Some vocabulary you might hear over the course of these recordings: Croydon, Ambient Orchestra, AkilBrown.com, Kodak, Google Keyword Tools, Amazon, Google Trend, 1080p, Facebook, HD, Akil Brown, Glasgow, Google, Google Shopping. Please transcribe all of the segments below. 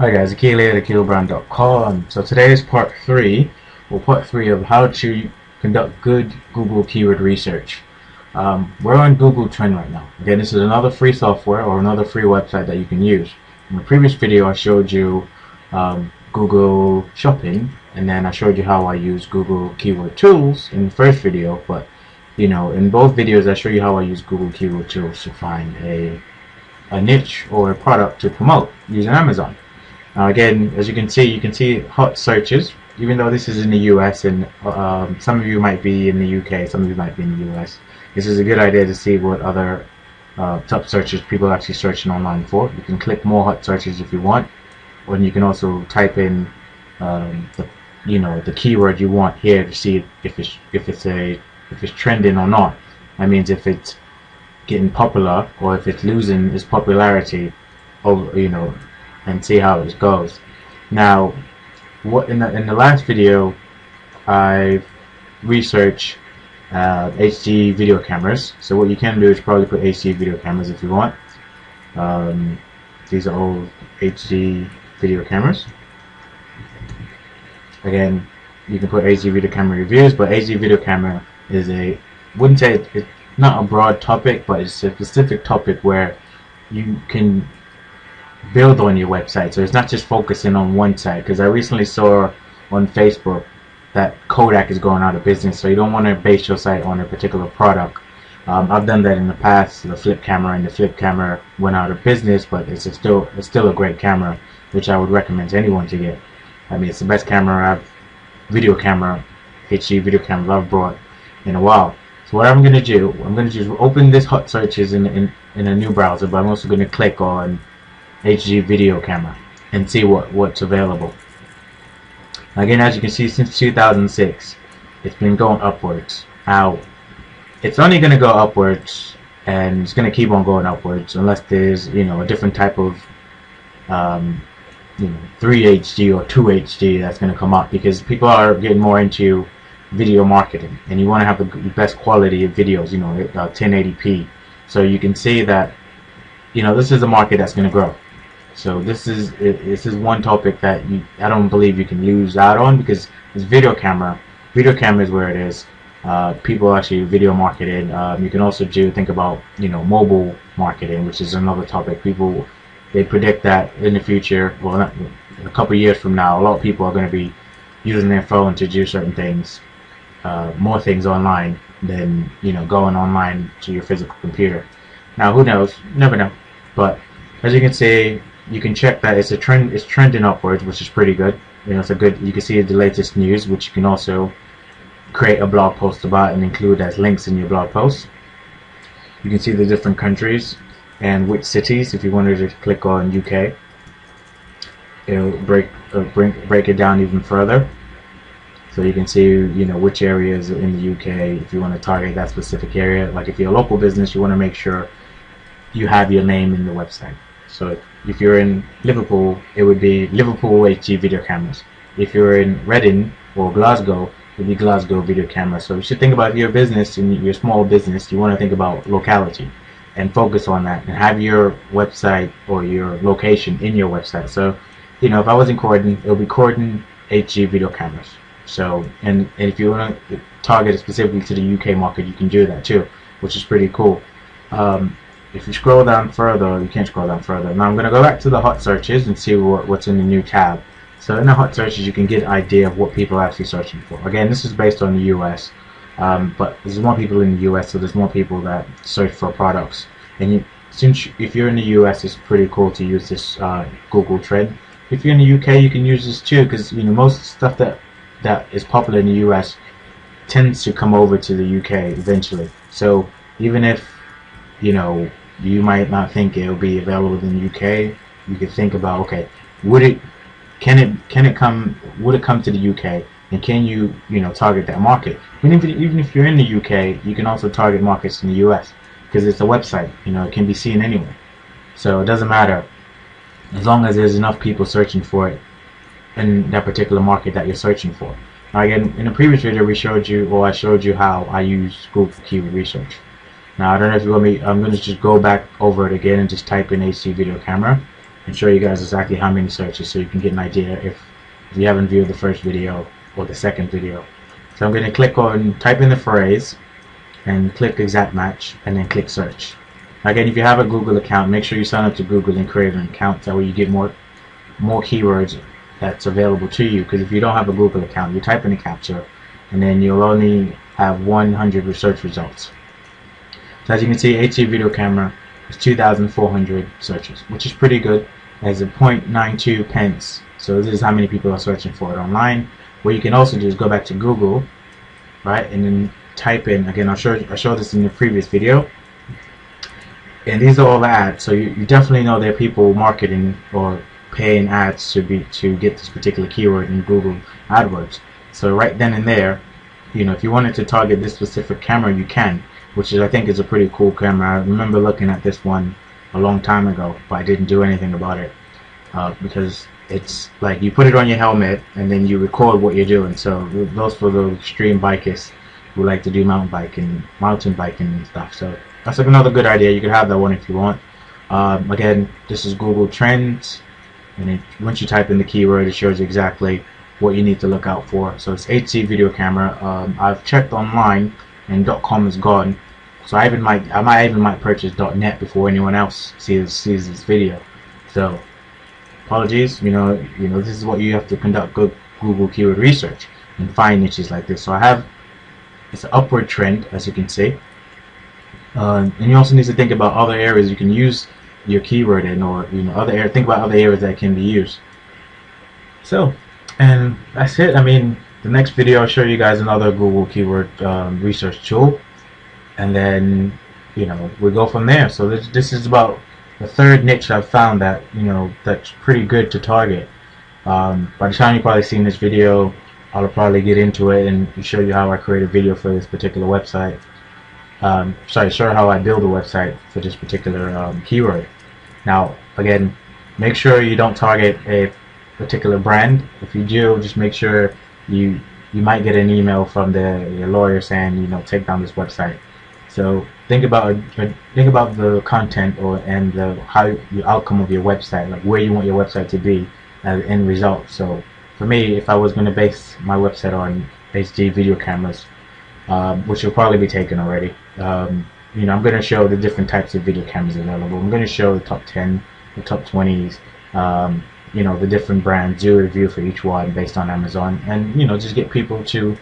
Hi guys, Akil here at AkilBrown.com. So today is part three of how to conduct good Google keyword research. We're on Google Trend right now. Again, this is another free software or another free website that you can use. In the previous video I showed you Google Shopping, and then I showed you how I use Google Keyword Tools in the first video, but you know, in both videos I show you how I use Google Keyword Tools to find a niche or a product to promote using Amazon. Now again, as you can see hot searches. Even though this is in the US and some of you might be in the UK, some of you might be in the US, this is a good idea to see what other top searches people are actually searching online for. You can click more hot searches if you want, or you can also type in the keyword you want here to see if it's trending or not. That means if it's getting popular or if it's losing its popularity, or you know, and see how it goes. Now, what in the last video, I researched HD video cameras. So what you can do is probably put HD video cameras if you want. These are all HD video cameras. Again, you can put HD video camera reviews, but HD video camera is a, wouldn't say it's not a broad topic, but it's a specific topic where you can build on your website. So it's not just focusing on one side, because I recently saw on Facebook that Kodak is going out of business, so you don't want to base your site on a particular product. I've done that in the past. The flip camera went out of business, but it's still a great camera, which I would recommend to anyone to get. I mean, it's the best camera HD video camera I've brought in a while. So what I'm going to do, I'm going to just open this hot searches in a new browser, but I'm also going to click on HD video camera and see what's available. Again, as you can see, since 2006 it's been going upwards. Now it's only going to go upwards, and it's going to keep on going upwards unless there's, you know, a different type of 3HD or 2HD that's going to come up, because people are getting more into video marketing and you want to have the best quality of videos, you know, 1080p. So you can see that, you know, this is a market that's going to grow. So this is one topic that I don't believe you can lose out on, because it's video camera. Video camera is where it is. People actually video marketing. You can also think about, you know, mobile marketing, which is another topic. People, they predict that in the future, well, not, a couple years from now, a lot of people are going to be using their phone to do certain things, more things online than, you know, going online to your physical computer. Now who knows? Never know. But as you can see, you can check that it's a trend. It's trending upwards, which is pretty good. You know, it's a good. You can see the latest news, which you can also create a blog post about and include as links in your blog post. You can see the different countries and which cities. If you wanted to click on UK, it'll break it down even further. So you can see, you know, which areas in the UK, if you want to target that specific area. Like if you're a local business, you want to make sure you have your name in the website. So if you're in Liverpool, it would be Liverpool HD video cameras. If you're in Reading or Glasgow, it would be Glasgow video cameras. So you should think about your business and your small business. You want to think about locality and focus on that and have your website or your location in your website. So, you know, if I was in Croydon, it would be Croydon HD video cameras. So, and if you want to target it specifically to the UK market, you can do that too, which is pretty cool. If you scroll down further, you can't scroll down further. Now I'm going to go back to the hot searches and see what's in the new tab. So in the hot searches, you can get an idea of what people are actually searching for. Again, this is based on the US, but there's more people in the US, so there's more people that search for products. And if you're in the US, it's pretty cool to use this Google Trend. If you're in the UK, you can use this too, because, you know, most stuff that is popular in the US tends to come over to the UK eventually. So even if, you know, you might not think it'll be available in the UK, you could think about, okay, would it come to the UK, and can you, you know, target that market? And even if you're in the UK, you can also target markets in the US, because it's a website, you know, it can be seen anywhere. So it doesn't matter, as long as there's enough people searching for it in that particular market that you're searching for. Now again, in a previous video we showed you, or I showed you how I use Google keyword research. Now I don't know if you want me, I'm going to just go back over it again and just type in HD video camera, and show you guys exactly how many searches, so you can get an idea if you haven't viewed the first video or the second video. So I'm going to click on, type in the phrase and click exact match and then click search. Again, if you have a Google account, make sure you sign up to Google and create an account. That way you get more keywords that's available to you, because if you don't have a Google account, you type in a captcha and then you'll only have 100 search results. So as you can see, HD video camera is 2,400 searches, which is pretty good as a 0.92 pence. So this is how many people are searching for it online. What you can also do is go back to Google, right, and then type in, again, I showed this in the previous video, and these are all ads, so you definitely know there are people marketing or paying ads to get this particular keyword in Google AdWords. So right then and there, you know, if you wanted to target this specific camera, you can, which is, I think, is a pretty cool camera. I remember looking at this one a long time ago, but I didn't do anything about it because it's like you put it on your helmet and then you record what you're doing. So those for the extreme bikers who like to do mountain biking and stuff. So that's like another good idea. You could have that one if you want. Again, this is Google Trends, and once you type in the keyword, it shows you exactly what you need to look out for. So it's HD video camera. I've checked online and .com is gone, so I might even purchase .net before anyone else sees this video. So apologies, you know this is what you have to conduct good Google keyword research and find niches like this. So it's an upward trend, as you can see, and you also need to think about other areas you can use your keyword in, or think about other areas that can be used. So, and that's it. I mean, the next video I'll show you guys another Google keyword research tool, and then we go from there. So this is about the third niche I've found that that's pretty good to target. By the time you've probably seen this video, I'll probably get into it and show you how I create a video for this particular website. Show how I build a website for this particular keyword. Now, again, make sure you don't target a particular brand. If you do, just make sure you might get an email from your lawyer saying, take down this website. So think about the content the outcome of your website, like where you want your website to be as end result. So for me, if I was going to base my website on HD video cameras, which will probably be taken already. I'm going to show the different types of video cameras available. I'm going to show the top 10, the top 20s, the different brands, do a review for each one based on Amazon, and just get people to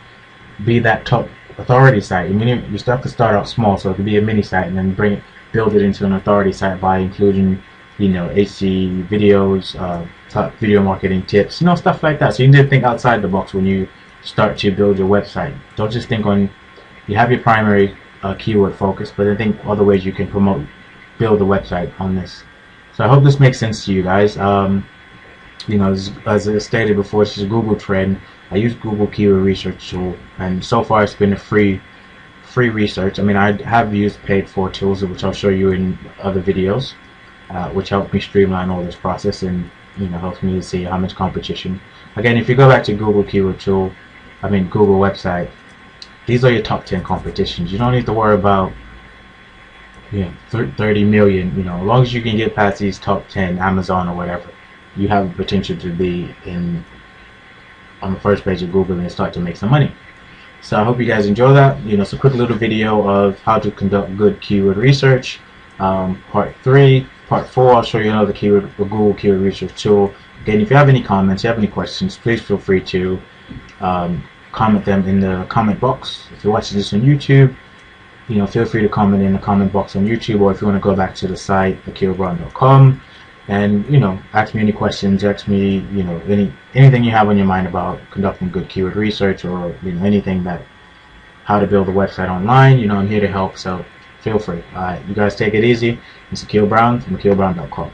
be that top authority site. I mean, you still have to start out small, so it could be a mini site, and then build it into an authority site by including HD videos, top video marketing tips, stuff like that. So you need to think outside the box when you start to build your website. Don't just think on, you have your primary keyword focus, but I think other ways you can build a website on this. So I hope this makes sense to you guys. As I stated before, this is Google Trend. I use Google Keyword Research Tool, and so far it's been a free research. I mean, I have used paid for tools, which I'll show you in other videos, which helped me streamline all this process and helps me to see how much competition. Again, if you go back to Google Keyword Tool, I mean Google website, these are your top 10 competitions. You don't need to worry about 30 million. As long as you can get past these top 10, Amazon or whatever, you have the potential to be on the first page of Google and start to make some money. So I hope you guys enjoy that. It's a quick little video of how to conduct good keyword research. Part 3, part 4, I'll show you another Google Keyword Research Tool. Again, if you have any comments, you have any questions, please feel free to comment them in the comment box. If you're watching this on YouTube, feel free to comment in the comment box on YouTube, or if you want to go back to the site, AkilBrown.com, and ask me any questions, ask me anything you have on your mind about conducting good keyword research, or anything that how to build a website online. I'm here to help, so feel free. All right, you guys take it easy. It's Akil Brown from AkilBrown.com.